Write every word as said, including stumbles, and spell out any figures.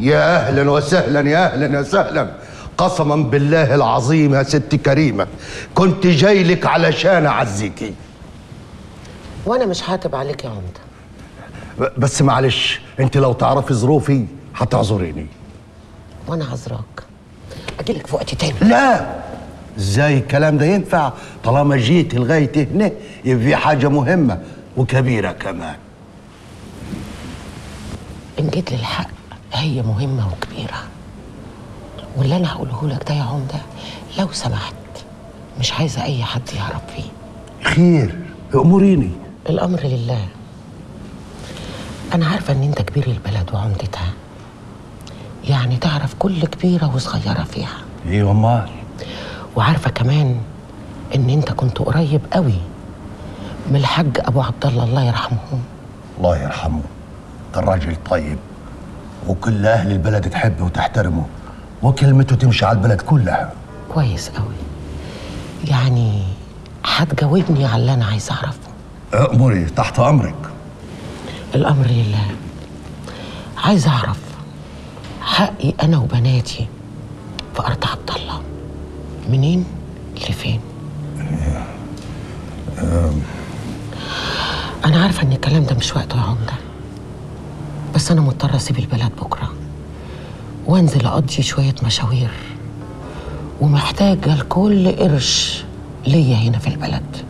يا أهلا وسهلا يا أهلا وسهلا. قسما بالله العظيم يا ست كريمة كنت جاي لك علشان أعزيكي. وأنا مش هاتب عليك يا عمدة، بس معلش أنت لو تعرفي ظروفي هتعذريني. وأنا عذراك، أجيلك في وقت تاني. لا إزاي الكلام ده ينفع؟ طالما جيت لغاية هنا يبقى في حاجة مهمة وكبيرة كمان. إن جيت للحق هي مهمة وكبيرة، واللي أنا هقوله لك ده يا عمدة لو سمحت مش عايزة أي حد يهرب فيه. خير أموريني. الأمر لله. أنا عارفة إن أنت كبير البلد وعمدتها، يعني تعرف كل كبيرة وصغيرة فيها. إيه أمال؟ وعارفة كمان إن أنت كنت قريب قوي من الحاج أبو عبد الله الله يرحمه. الله يرحمه، ده الراجل طيب وكل أهل البلد تحبه وتحترمه وكلمته تمشي على البلد كلها. كويس قوي. يعني هتجاوبني على اللي أنا عايز أعرفه. أمري تحت أمرك. الأمر لله. عايز أعرف حقي أنا وبناتي في أرض عبد الله منين لفين؟ أنا عارفة إن الكلام ده مش وقته يا عمدة، بس أنا مضطرة أسيب البلد بكرة وأنزل أقضي شوية مشاوير، ومحتاجة لكل قرش ليا هنا في البلد.